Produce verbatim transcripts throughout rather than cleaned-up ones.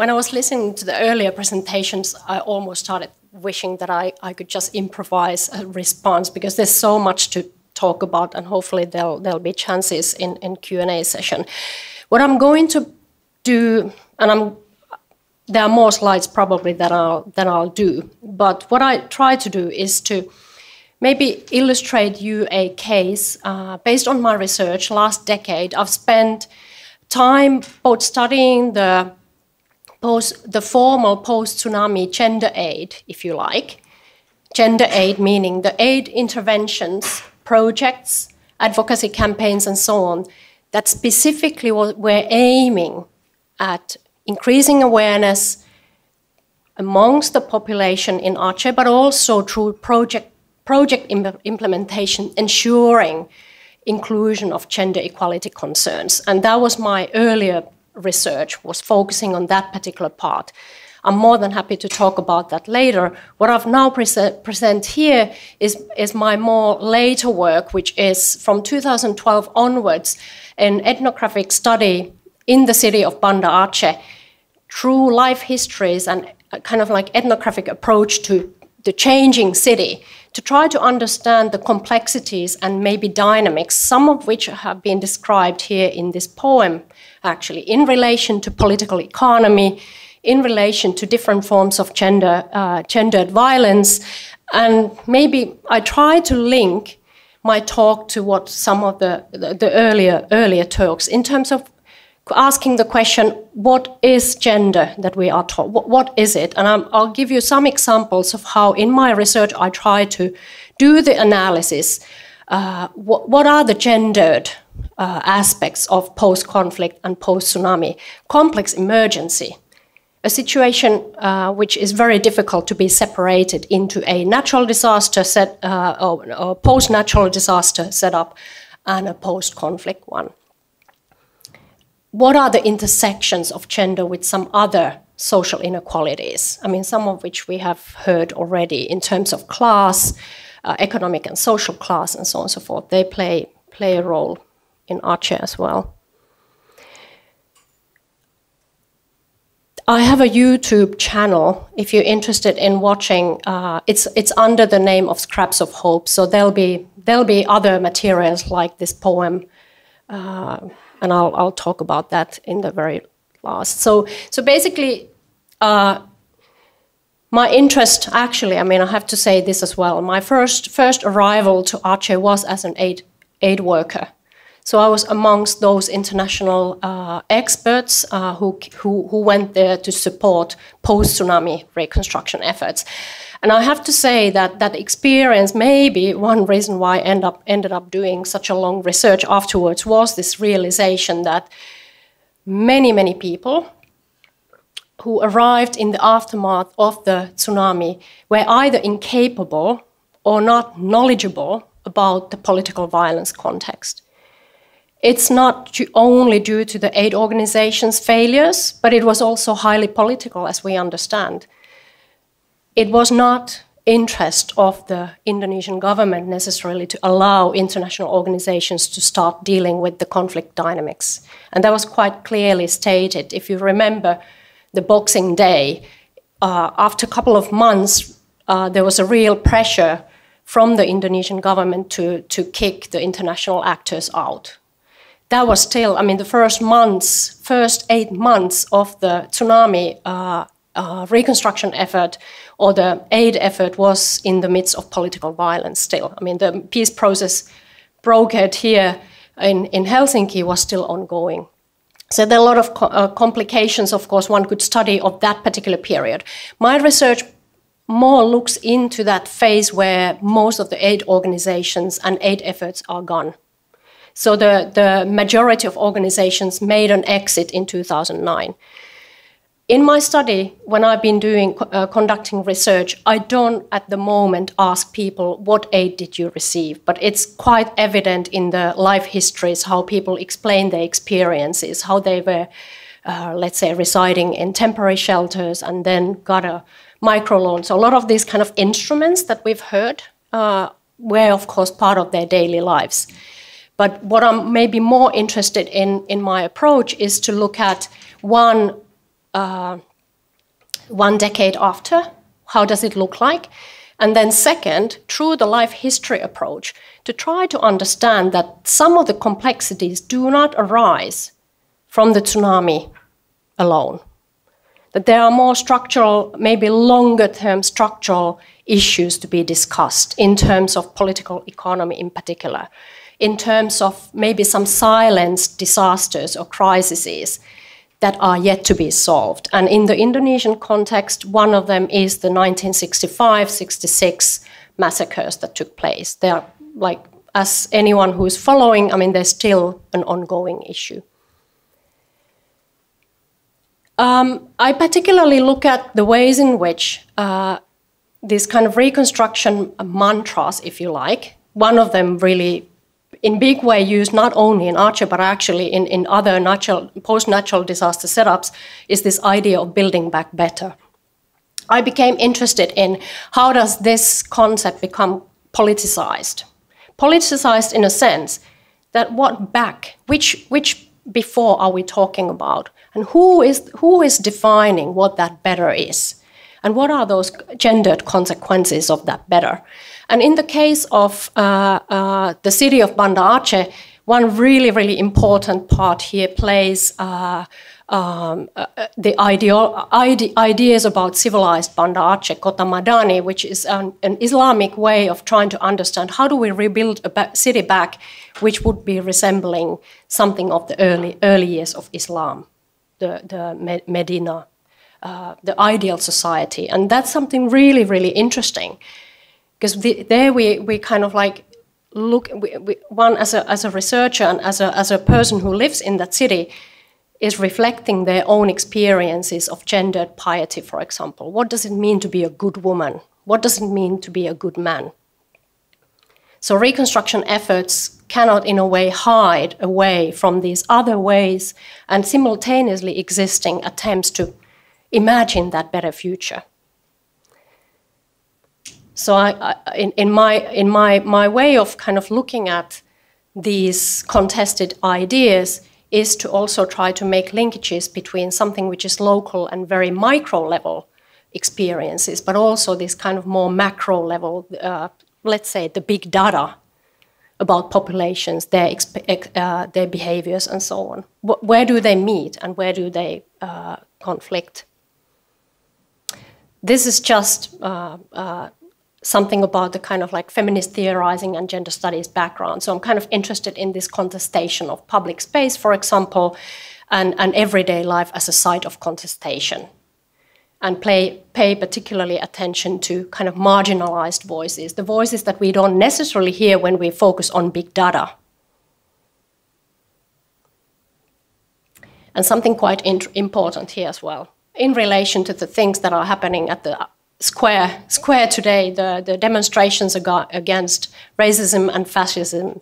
When I was listening to the earlier presentations, I almost started wishing that I, I could just improvise a response, because there's so much to talk about, and hopefully there'll, there'll be chances in, in Q and A session. What I'm going to do, and I'm, there are more slides probably than I'll, than I'll do, but what I try to do is to maybe illustrate you a case. Uh, based on my research last decade, I've spent time both studying the Post, the formal post-tsunami gender aid, if you like. Gender aid meaning the aid interventions, projects, advocacy campaigns, and so on, that specifically were aiming at increasing awareness amongst the population in Aceh, but also through project, project im- implementation, ensuring inclusion of gender equality concerns. And that was my earlier research, was focusing on that particular part. I'm more than happy to talk about that later. What I've now present, present here is, is my more later work, which is from two thousand twelve onwards, an ethnographic study in the city of Banda Aceh through life histories and a kind of like ethnographic approach to the changing city, to try to understand the complexities and maybe dynamics, some of which have been described here in this poem, actually, in relation to political economy, in relation to different forms of gender, uh, gendered violence. And maybe I try to link my talk to what some of the, the, the earlier, earlier talks, in terms of asking the question, what is gender that we are taught? What, what is it? And I'm, I'll give you some examples of how in my research I try to do the analysis. Uh, what, what are the gendered uh, aspects of post-conflict and post-tsunami? Complex emergency, a situation uh, which is very difficult to be separated into a natural disaster set, uh, or, or post-natural disaster setup, and a post-conflict one. What are the intersections of gender with some other social inequalities? I mean, some of which we have heard already in terms of class, uh, economic and social class, and so on and so forth. They play, play a role in Aceh as well. I have a YouTube channel, if you're interested in watching. Uh, it's, it's under the name of Scraps of Hope, so there'll be, there'll be other materials like this poem, uh, and I'll, I'll talk about that in the very last. So, so basically, uh, my interest, actually, I mean, I have to say this as well. My first, first arrival to Aceh was as an aid, aid worker. So I was amongst those international uh, experts uh, who, who, who went there to support post-tsunami reconstruction efforts. And I have to say that that experience, maybe one reason why I end up, ended up doing such a long research afterwards, was this realization that many, many people who arrived in the aftermath of the tsunami were either incapable or not knowledgeable about the political violence context. It's not only due to the aid organizations' failures, but it was also highly political, as we understand. It was not interest of the Indonesian government necessarily to allow international organizations to start dealing with the conflict dynamics. And that was quite clearly stated. If you remember the Boxing Day, uh, after a couple of months, uh, there was a real pressure from the Indonesian government to, to kick the international actors out. That was still, I mean, the first months, first eight months of the tsunami uh, uh, reconstruction effort, or the aid effort, was in the midst of political violence still. I mean, the peace process brokered here in, in Helsinki was still ongoing. So there are a lot of co uh, complications, of course, one could study of that particular period. My research more looks into that phase where most of the aid organizations and aid efforts are gone. So the, the majority of organizations made an exit in two thousand nine. In my study, when I've been doing uh, conducting research, I don't at the moment ask people, what aid did you receive? But it's quite evident in the life histories how people explain their experiences, how they were, uh, let's say, residing in temporary shelters and then got a microloan. So a lot of these kind of instruments that we've heard uh, were, of course, part of their daily lives. But what I'm maybe more interested in in my approach is to look at, one, uh, one decade after? How does it look like? And then second, through the life history approach, to try to understand that some of the complexities do not arise from the tsunami alone. That there are more structural, maybe longer-term structural issues to be discussed in terms of political economy in particular, in terms of maybe some silenced disasters or crises that are yet to be solved. And in the Indonesian context, one of them is the nineteen sixty-five sixty-six massacres that took place. They are, like, as anyone who is following, I mean, they're still an ongoing issue. Um, I particularly look at the ways in which uh, these kind of reconstruction mantras, if you like, one of them really in big way used not only in Aceh, but actually in, in other natural, post-natural disaster setups, is this idea of building back better. I became interested in how does this concept become politicized? Politicized in a sense that what back, which, which before are we talking about? And who is, who is defining what that better is? And what are those gendered consequences of that better? And in the case of uh, uh, the city of Banda Aceh, one really, really important part here plays uh, um, uh, the ideo ide ideas about civilized Banda Aceh, Kota Madani, which is an, an Islamic way of trying to understand how do we rebuild a ba city back, which would be resembling something of the early, early years of Islam, the, the Med Medina. Uh, the ideal society. And that's something really, really interesting. Because the, there we, we kind of like look, we, we, one as a, as a researcher and as a, as a person who lives in that city is reflecting their own experiences of gendered piety, for example. What does it mean to be a good woman? What does it mean to be a good man? So reconstruction efforts cannot in a way hide away from these other ways and simultaneously existing attempts to imagine that better future. So I, I, in, in, my, in my, my way of kind of looking at these contested ideas is to also try to make linkages between something which is local and very micro level experiences, but also this kind of more macro level, uh, let's say the big data about populations, their, uh, their behaviors and so on. W- where do they meet and where do they uh, conflict? This is just uh, uh, something about the kind of like feminist theorizing and gender studies background. So I'm kind of interested in this contestation of public space, for example, and, and everyday life as a site of contestation, and play, pay particularly attention to kind of marginalized voices, the voices that we don't necessarily hear when we focus on big data. And something quite important here as well, in relation to the things that are happening at the square, square today, the, the demonstrations against racism and fascism.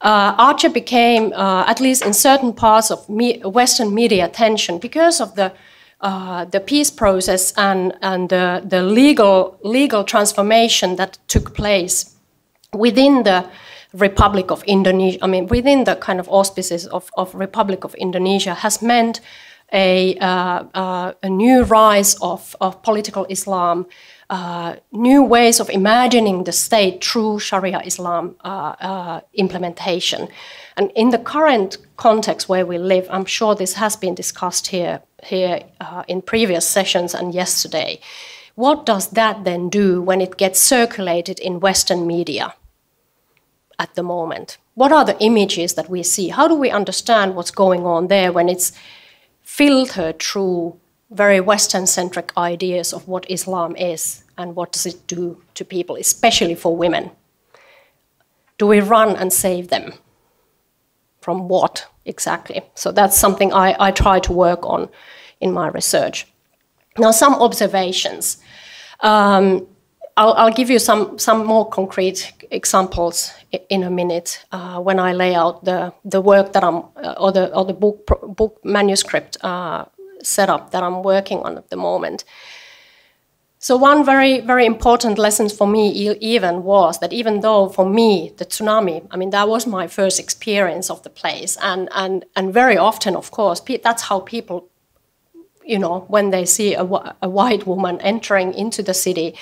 Uh, Aceh became, uh, at least in certain parts of me Western media attention, because of the, uh, the peace process and, and the, the legal, legal transformation that took place within the Republic of Indonesia, I mean, within the kind of auspices of, of Republic of Indonesia, has meant a, uh, uh, a new rise of, of political Islam, uh, new ways of imagining the state through Sharia Islam uh, uh, implementation. And in the current context where we live, I'm sure this has been discussed here, here uh, in previous sessions and yesterday. What does that then do when it gets circulated in Western media? At the moment, what are the images that we see? How do we understand what's going on there when it's filtered through very Western-centric ideas of what Islam is and what does it do to people, especially for women? Do we run and save them? From what exactly? So that's something I, I try to work on in my research. Now, some observations. Um, I'll, I'll give you some, some more concrete examples in a minute uh, when I lay out the, the work that I'm, uh, or the, or the book, book manuscript uh, setup that I'm working on at the moment. So one very, very important lesson for me even was that even though for me, the tsunami, I mean, that was my first experience of the place. And, and, and very often, of course, that's how people you know, when they see a, a white woman entering into the city,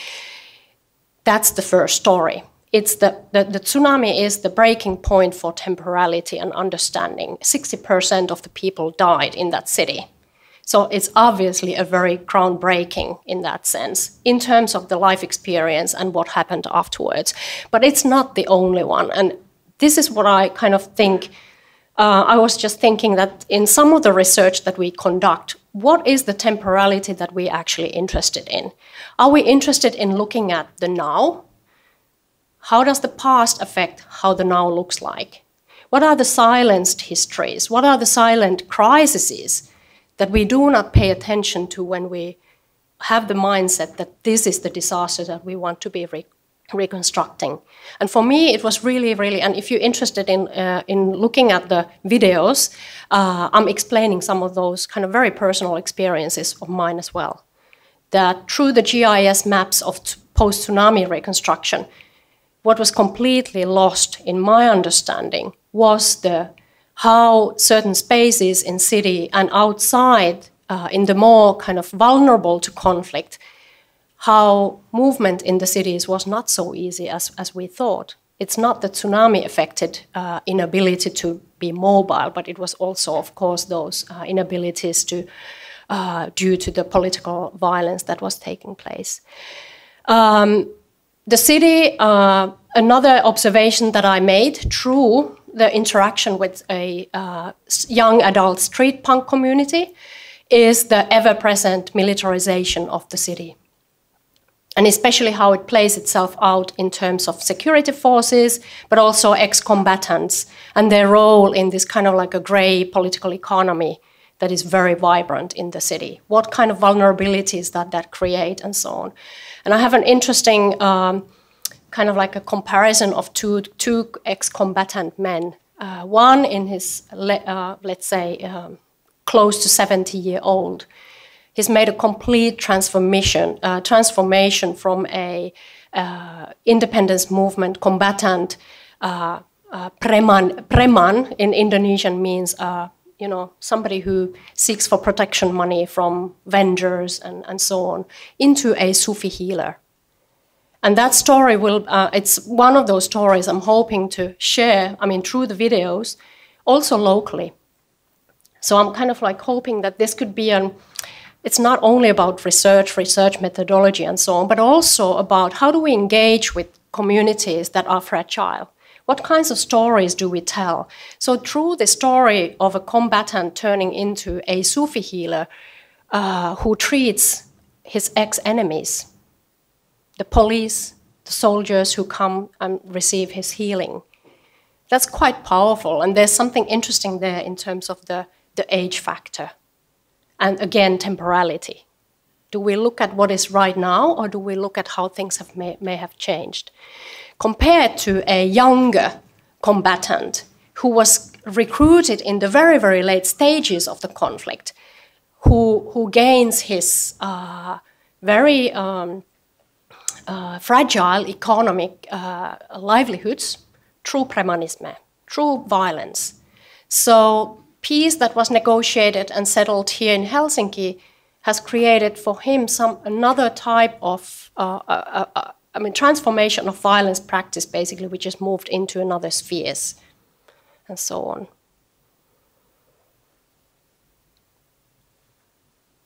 that's the first story. It's the, the, the tsunami is the breaking point for temporality and understanding. sixty percent of the people died in that city. So it's obviously a very groundbreaking in that sense, in terms of the life experience and what happened afterwards. But it's not the only one. And this is what I kind of think, uh, I was just thinking that in some of the research that we conduct, what is the temporality that we're actually interested in? Are we interested in looking at the now? How does the past affect how the now looks like? What are the silenced histories? What are the silent crises that we do not pay attention to when we have the mindset that this is the disaster that we want to be re reconstructing? And for me, it was really, really, and if you're interested in, uh, in looking at the videos, uh, I'm explaining some of those kind of very personal experiences of mine as well, that through the G I S maps of post-tsunami reconstruction, what was completely lost in my understanding was the how certain spaces in city and outside, uh, in the more kind of vulnerable to conflict, how movement in the cities was not so easy as, as we thought. It's not the tsunami-affected uh, inability to be mobile, but it was also, of course, those uh, inabilities to, uh, due to the political violence that was taking place. Um, the city, uh, another observation that I made through the interaction with a uh, young adult street punk community is the ever-present militarization of the city. And especially how it plays itself out in terms of security forces, but also ex-combatants and their role in this kind of like a gray political economy that is very vibrant in the city. What kind of vulnerabilities that that create and so on. And I have an interesting um, kind of like a comparison of two, two ex-combatant men. Uh, one in his, le uh, let's say, um, close to seventy year old. He's made a complete transformation, uh, transformation from a uh, independence movement combatant, uh, uh, preman, preman in Indonesian means, uh, you know, somebody who seeks for protection money from vendors and, and so on, into a Sufi healer. And that story will, uh, it's one of those stories I'm hoping to share, I mean, through the videos, also locally. So I'm kind of like hoping that this could be an, it's not only about research, research methodology and so on, but also about how do we engage with communities that are fragile? What kinds of stories do we tell? So through the story of a combatant turning into a Sufi healer uh, who treats his ex-enemies, the police, the soldiers who come and receive his healing. That's quite powerful, and there's something interesting there in terms of the, the age factor. And again, temporality. Do we look at what is right now, or do we look at how things have may, may have changed? Compared to a younger combatant who was recruited in the very, very late stages of the conflict, who, who gains his uh, very... Um, Uh, fragile economic uh, livelihoods through premanisme, through violence. So peace that was negotiated and settled here in Helsinki has created for him some another type of, uh, uh, uh, I mean, transformation of violence practice, basically, which is moved into another spheres and so on.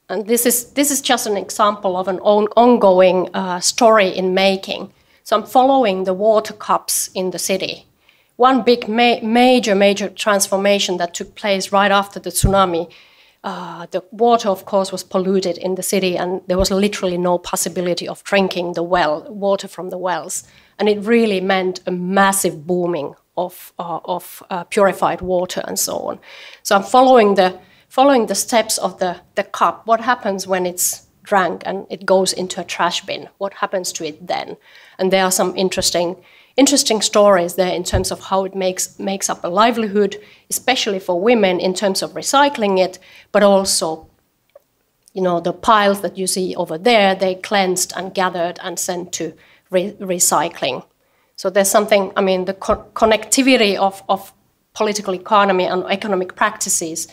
And this is, this is just an example of an on, ongoing uh, story in making. So I'm following the water cups in the city. One big ma major, major transformation that took place right after the tsunami. Uh, the water, of course, was polluted in the city, and there was literally no possibility of drinking the well, water from the wells. And it really meant a massive booming of, uh, of uh, purified water and so on. So I'm following the... Following the steps of the, the cup, what happens when it's drank and it goes into a trash bin? What happens to it then? And there are some interesting, interesting stories there in terms of how it makes, makes up a livelihood, especially for women in terms of recycling it, but also, you know, the piles that you see over there, they cleansed and gathered and sent to re recycling. So there's something, I mean, the co connectivity of, of political economy and economic practices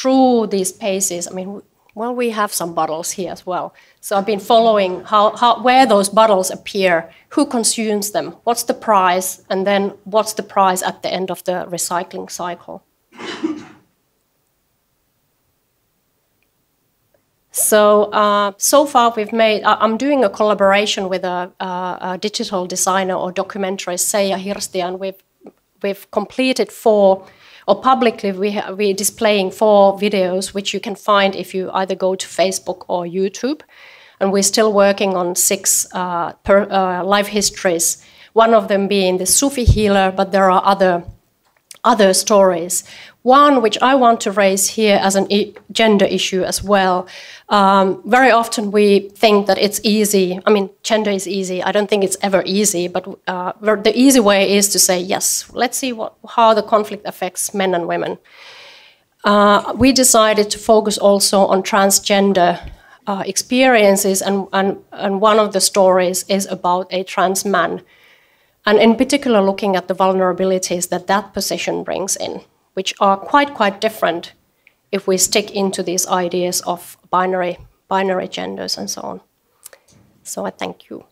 through these spaces, I mean, Well, we have some bottles here as well. So I've been following how, how, where those bottles appear, who consumes them, what's the price, and then what's the price at the end of the recycling cycle. So, uh, so far we've made, I'm doing a collaboration with a, a, a digital designer or documentarist, Seija Hirsti, and we've, we've completed four, or publicly we we're displaying four videos, which you can find if you either go to Facebook or YouTube. And we're still working on six uh, per, uh, life histories, one of them being the Sufi healer, but there are other, other stories. One which I want to raise here as a e gender issue as well. Um, very often we think that it's easy. I mean, gender is easy. I don't think it's ever easy, but uh, the easy way is to say, yes, let's see what, how the conflict affects men and women. Uh, we decided to focus also on transgender uh, experiences, and, and, and one of the stories is about a trans man, and in particular looking at the vulnerabilities that that position brings in, which are quite, quite different if we stick into these ideas of binary, binary genders and so on. So I thank you.